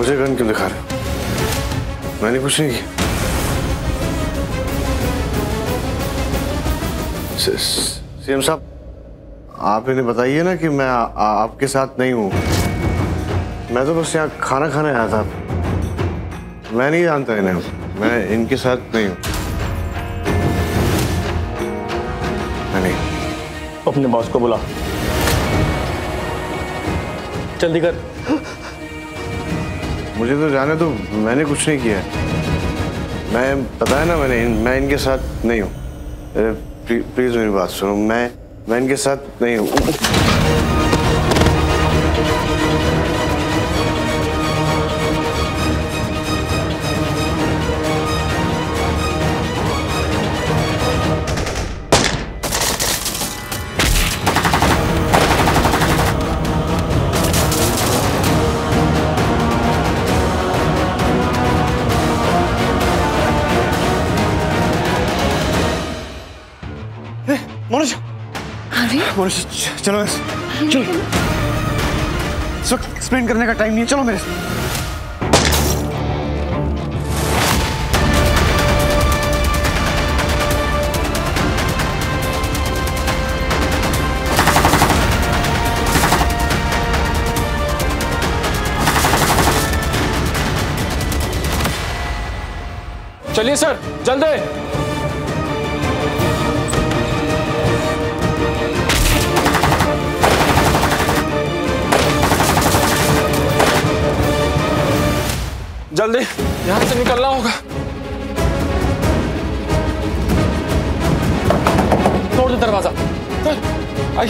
मुझे गन क्यों दिखा रहे हो? मैंने कुछ नहीं किया। सीएम साहब, आप इन्हें बताइए ना कि मैं आपके साथ नहीं हूँ। मैं तो बस यहाँ खाना खाने आया था। मैं नहीं जानता इन्हें, मैं इनके साथ नहीं हूँ। अपने बॉस को बुला, जल्दी कर। मुझे तो जाने दो, मैंने कुछ नहीं किया। मैं पता है ना, मैं इनके साथ नहीं हूँ। प्लीज मेरी बात सुनो, मैं इनके साथ नहीं हूँ। मनोज, मनोज चलो मेरे से, चलो। इस वक्त एक्सप्लेन करने का टाइम नहीं है, चलो मेरे से। चलिए सर, जल्दी। जल्दी यहाँ से निकलना होगा। तोड़ दे दरवाजा, चल आई।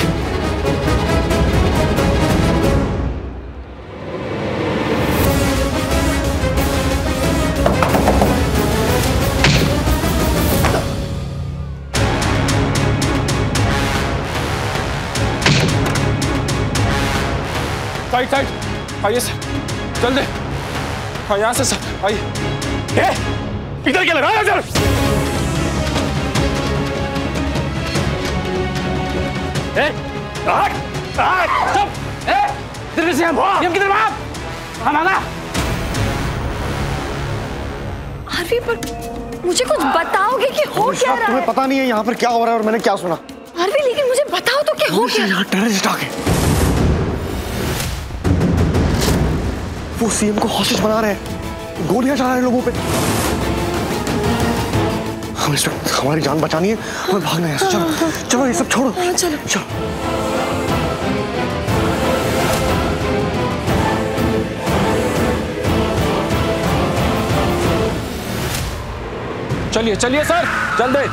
साइड साइड आइए सर, जल्दी। हाँ यहाँ से सर आइए। इधर क्या लगा सर? आरवी, पर मुझे कुछ बताओगे कि हो क्या रहा है? तुम्हें पता नहीं है यहाँ पर क्या हो रहा है और मैंने क्या सुना। आरवी लेकिन मुझे बताओ तो क्या हो क्या? यहाँ टेररिस्ट आके वो सीएम को हॉस्टेज बना रहे हैं, गोलियां चला रहे हैं लोगों पे। हम इस वक्त हमारी जान बचानी है, हमें भागना है। चलो चलो ये सब छोड़ो, चलो चलो। चलिए चलिए सर, जल्दी।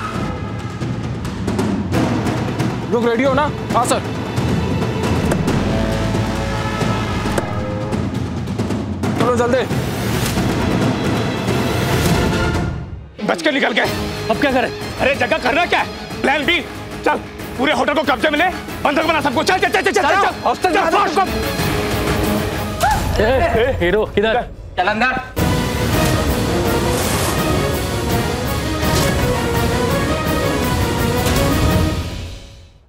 लोग रेडी हो ना? हाँ सर। जल्दी बच के निकल गए, अब क्या करें? अरे जगह करना क्या है, प्लान बी। चल पूरे होटल को कब्जे में ले, बंधक बना सबको। चल चल चल चल चल, हीरो इधर। चल अंदर।